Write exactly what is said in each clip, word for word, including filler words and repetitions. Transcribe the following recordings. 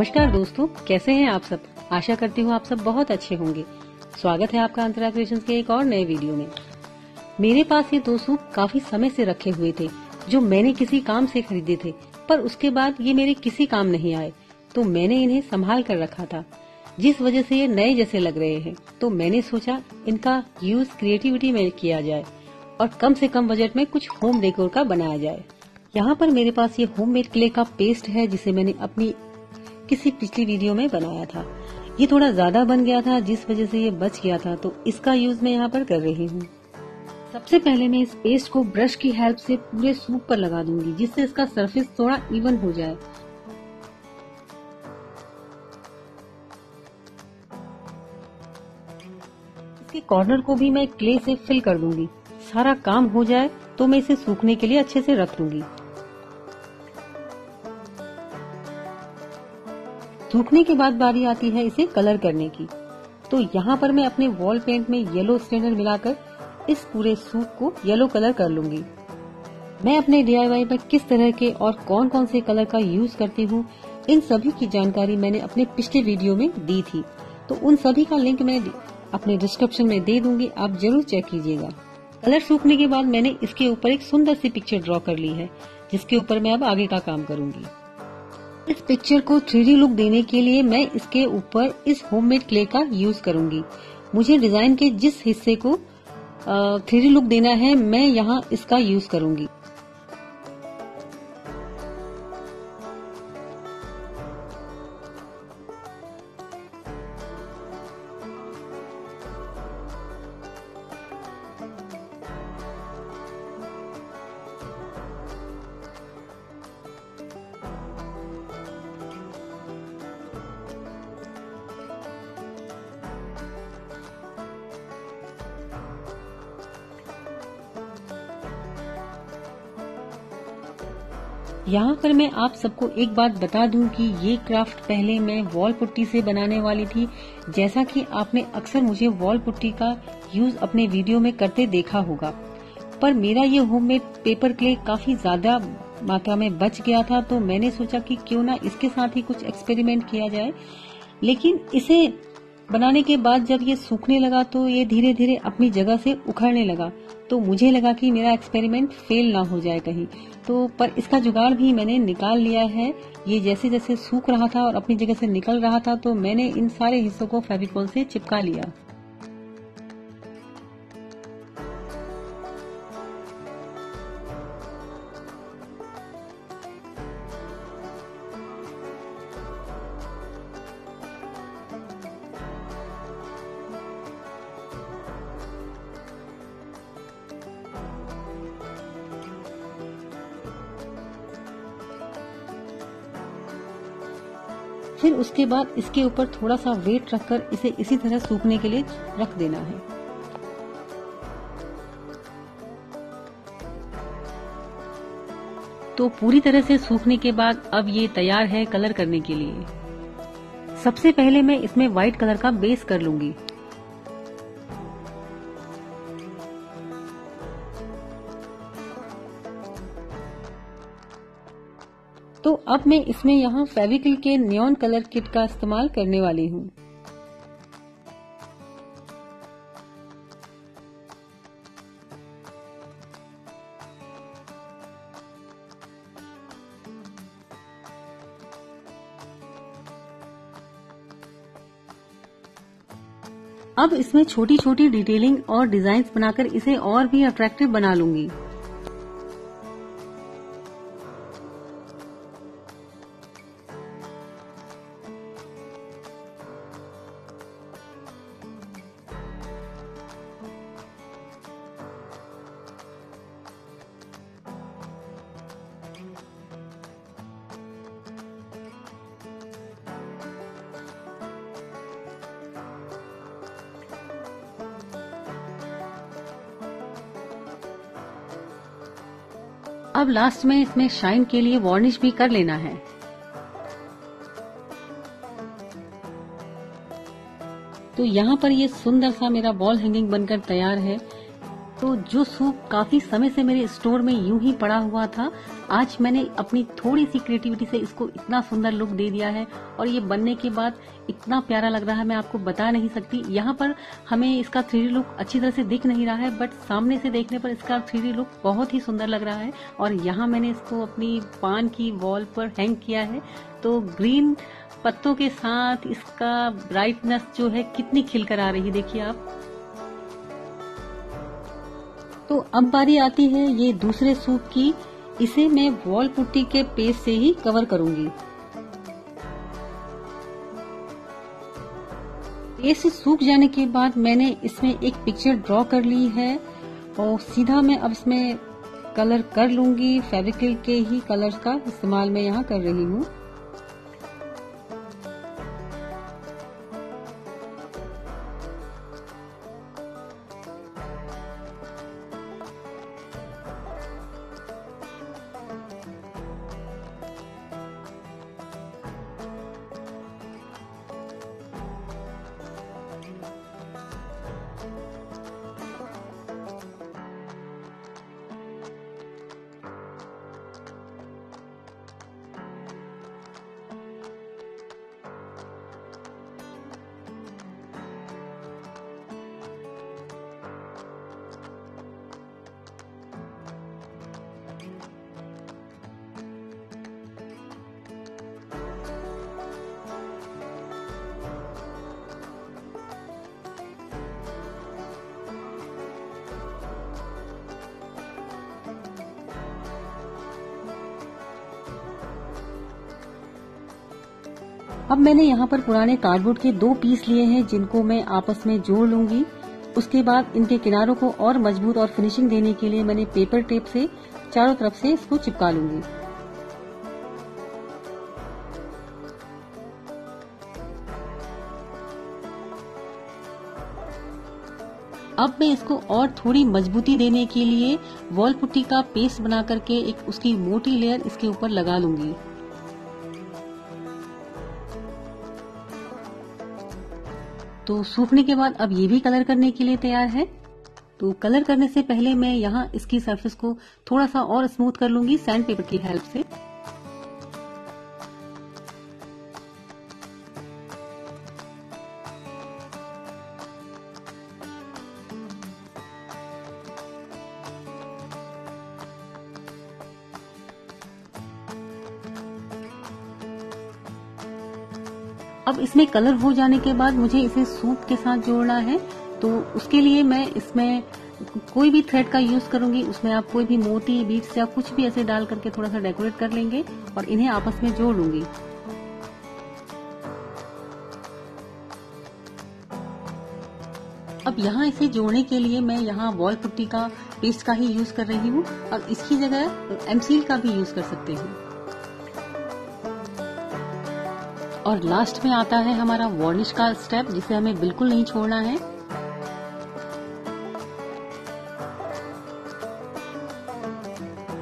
नमस्कार दोस्तों, कैसे हैं आप सब। आशा करती हूँ आप सब बहुत अच्छे होंगे। स्वागत है आपका अंतरा क्रिएशंस के एक और नए वीडियो में। मेरे पास ये दो सूप काफी समय से रखे हुए थे जो मैंने किसी काम से खरीदे थे, पर उसके बाद ये मेरे किसी काम नहीं आए तो मैंने इन्हें संभाल कर रखा था, जिस वजह से ये नए जैसे लग रहे हैं। तो मैंने सोचा इनका यूज क्रिएटिविटी में किया जाए और कम से कम बजट में कुछ होम डेकोर का बनाया जाए। यहाँ पर मेरे पास ये होममेड क्ले का पेस्ट है जिसे मैंने अपनी किसी पिछली वीडियो में बनाया था। ये थोड़ा ज्यादा बन गया था जिस वजह से ये बच गया था, तो इसका यूज मैं यहाँ पर कर रही हूँ। सबसे पहले मैं इस पेस्ट को ब्रश की हेल्प से पूरे सूप पर लगा दूंगी जिससे इसका सरफेस थोड़ा इवन हो जाए। इसके कॉर्नर को भी मैं क्ले से फिल कर दूंगी। सारा काम हो जाए तो मैं इसे सूखने के लिए अच्छे से रख दूंगी। सूखने के बाद बारी आती है इसे कलर करने की। तो यहाँ पर मैं अपने वॉल पेंट में येलो स्टैंडर मिलाकर इस पूरे सूप को येलो कलर कर लूंगी। मैं अपने डी आई वाई में किस तरह के और कौन कौन से कलर का यूज करती हूँ, इन सभी की जानकारी मैंने अपने पिछले वीडियो में दी थी, तो उन सभी का लिंक मैं अपने डिस्क्रिप्शन में दे दूंगी, आप जरूर चेक कीजिएगा। कलर सूखने के बाद मैंने इसके ऊपर एक सुंदर सी पिक्चर ड्रॉ कर ली है जिसके ऊपर मैं अब आगे का काम करूंगी। इस पिक्चर को थ्री डी लुक देने के लिए मैं इसके ऊपर इस होममेड क्ले का यूज करूंगी। मुझे डिजाइन के जिस हिस्से को थ्री डी लुक देना है मैं यहाँ इसका यूज करूंगी। यहाँ पर मैं आप सबको एक बात बता दूं कि ये क्राफ्ट पहले मैं वॉल पुट्टी से बनाने वाली थी। जैसा कि आपने अक्सर मुझे वॉल पुट्टी का यूज अपने वीडियो में करते देखा होगा, पर मेरा ये होममेड पेपर क्ले काफी ज्यादा मात्रा में बच गया था, तो मैंने सोचा कि क्यों ना इसके साथ ही कुछ एक्सपेरिमेंट किया जाए। लेकिन इसे बनाने के बाद जब ये सूखने लगा तो ये धीरे धीरे अपनी जगह से उखड़ने लगा, तो मुझे लगा कि मेरा एक्सपेरिमेंट फेल ना हो जाए कहीं, तो पर इसका जुगाड़ भी मैंने निकाल लिया है। ये जैसे जैसे सूख रहा था और अपनी जगह से निकल रहा था तो मैंने इन सारे हिस्सों को फेविकॉल से चिपका लिया। फिर उसके बाद इसके ऊपर थोड़ा सा वेट रखकर इसे इसी तरह सूखने के लिए रख देना है। तो पूरी तरह से सूखने के बाद अब ये तैयार है कलर करने के लिए। सबसे पहले मैं इसमें व्हाइट कलर का बेस कर लूंगी। तो अब मैं इसमें यहाँ फेविकॉल के नियॉन कलर किट का इस्तेमाल करने वाली हूँ। अब इसमें छोटी छोटी डिटेलिंग और डिजाइन्स बनाकर इसे और भी अट्रैक्टिव बना लूंगी। अब लास्ट में इसमें शाइन के लिए वार्निश भी कर लेना है। तो यहाँ पर ये सुंदर सा मेरा वॉल हैंगिंग बनकर तैयार है। तो जो सूप काफी समय से मेरे स्टोर में यूं ही पड़ा हुआ था, आज मैंने अपनी थोड़ी सी क्रिएटिविटी से इसको इतना सुंदर लुक दे दिया है और ये बनने के बाद इतना प्यारा लग रहा है मैं आपको बता नहीं सकती। यहाँ पर हमें इसका थ्री डी लुक अच्छी तरह से दिख नहीं रहा है, बट सामने से देखने पर इसका थ्री डी लुक बहुत ही सुंदर लग रहा है। और यहाँ मैंने इसको अपनी पान की वॉल पर हैंग किया है, तो ग्रीन पत्तों के साथ इसका ब्राइटनेस जो है कितनी खिलकर आ रही है, देखिए आप। तो अब बारी आती है ये दूसरे सूप की, इसे मैं वॉल पुट्टी के पेस्ट से ही कवर करूंगी। पेस्ट सूख जाने के बाद मैंने इसमें एक पिक्चर ड्रॉ कर ली है और सीधा मैं अब इसमें कलर कर लूंगी। फेविक्रिल के ही कलर्स का इस्तेमाल मैं यहाँ कर रही हूँ। अब मैंने यहाँ पर पुराने कार्डबोर्ड के दो पीस लिए हैं जिनको मैं आपस में जोड़ लूंगी। उसके बाद इनके किनारों को और मजबूत और फिनिशिंग देने के लिए मैंने पेपर टेप से चारों तरफ से इसको चिपका लूंगी। अब मैं इसको और थोड़ी मजबूती देने के लिए वॉल पुट्टी का पेस्ट बना करके एक उसकी मोटी लेयर इसके ऊपर लगा लूंगी। तो सूखने के बाद अब ये भी कलर करने के लिए तैयार है। तो कलर करने से पहले मैं यहाँ इसकी सरफेस को थोड़ा सा और स्मूथ कर लूंगी सैंड पेपर की हेल्प से। अब इसमें कलर हो जाने के बाद मुझे इसे सूप के साथ जोड़ना है, तो उसके लिए मैं इसमें कोई भी थ्रेड का यूज करूंगी। उसमें आप कोई भी मोती, बीट्स या कुछ भी ऐसे डाल करके थोड़ा सा डेकोरेट कर लेंगे और इन्हें आपस में जोड़ लूंगी। अब यहाँ इसे जोड़ने के लिए मैं यहाँ वॉल पुट्टी का पेस्ट का ही यूज कर रही हूँ और इसकी जगह एमसील का भी यूज कर सकते हैं। और लास्ट में आता है हमारा वार्निश का स्टेप जिसे हमें बिल्कुल नहीं छोड़ना है।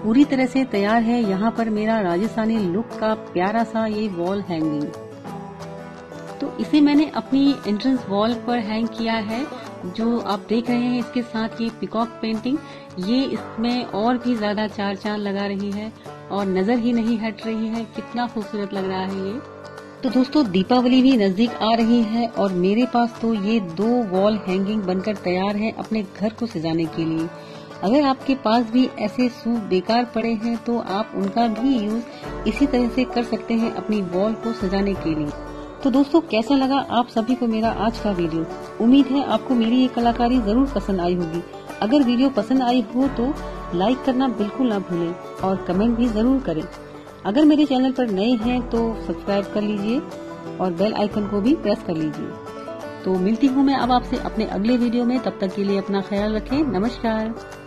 पूरी तरह से तैयार है यहाँ पर मेरा राजस्थानी लुक का प्यारा सा ये वॉल हैंगिंग। तो इसे मैंने अपनी एंट्रेंस वॉल पर हैंग किया है। जो आप देख रहे हैं इसके साथ ये पिकॉक पेंटिंग, ये इसमें और भी ज्यादा चार चांद लगा रही है और नजर ही नहीं हट रही है, कितना खूबसूरत लग रहा है ये। तो दोस्तों दीपावली भी नजदीक आ रही है और मेरे पास तो ये दो वॉल हैंगिंग बनकर तैयार है अपने घर को सजाने के लिए। अगर आपके पास भी ऐसे सूप बेकार पड़े हैं तो आप उनका भी यूज इसी तरह से कर सकते हैं अपनी वॉल को सजाने के लिए। तो दोस्तों कैसा लगा आप सभी को मेरा आज का वीडियो? उम्मीद है आपको मेरी ये कलाकारी जरूर पसंद आई होगी। अगर वीडियो पसंद आई हो तो लाइक करना बिल्कुल ना भूलें और कमेंट भी जरूर करें। अगर मेरे चैनल पर नए हैं तो सब्सक्राइब कर लीजिए और बेल आइकन को भी प्रेस कर लीजिए। तो मिलती हूँ मैं अब आपसे अपने अगले वीडियो में, तब तक के लिए अपना ख्याल रखें। नमस्कार।